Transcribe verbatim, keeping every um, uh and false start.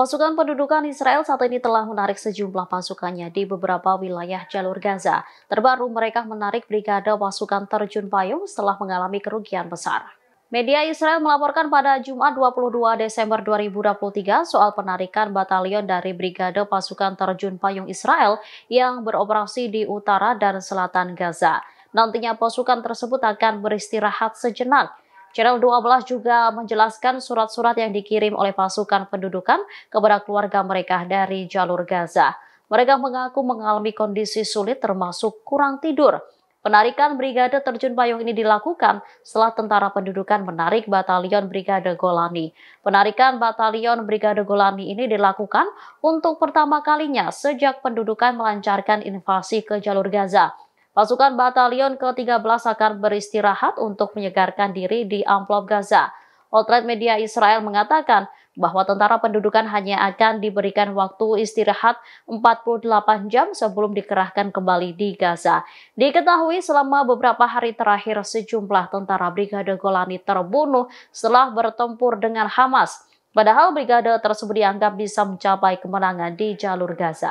Pasukan pendudukan Israel saat ini telah menarik sejumlah pasukannya di beberapa wilayah jalur Gaza. Terbaru mereka menarik Brigade Pasukan Terjun Payung setelah mengalami kerugian besar. Media Israel melaporkan pada Jumat dua puluh dua Desember dua ribu dua puluh tiga soal penarikan batalion dari Brigade Pasukan Terjun Payung Israel yang beroperasi di utara dan selatan Gaza. Nantinya pasukan tersebut akan beristirahat sejenak. Channel dua belas juga menjelaskan surat-surat yang dikirim oleh pasukan pendudukan kepada keluarga mereka dari jalur Gaza. Mereka mengaku mengalami kondisi sulit termasuk kurang tidur. Penarikan Brigade Terjun Payung ini dilakukan setelah tentara pendudukan menarik Batalion Brigade Golani. Penarikan Batalion Brigade Golani ini dilakukan untuk pertama kalinya sejak pendudukan melancarkan invasi ke jalur Gaza. Pasukan Batalyon ke tiga belas akan beristirahat untuk menyegarkan diri di Amplop Gaza. Outlet media Israel mengatakan bahwa tentara pendudukan hanya akan diberikan waktu istirahat empat puluh delapan jam sebelum dikerahkan kembali di Gaza. Diketahui selama beberapa hari terakhir sejumlah tentara Brigade Golani terbunuh setelah bertempur dengan Hamas. Padahal brigade tersebut dianggap bisa mencapai kemenangan di jalur Gaza.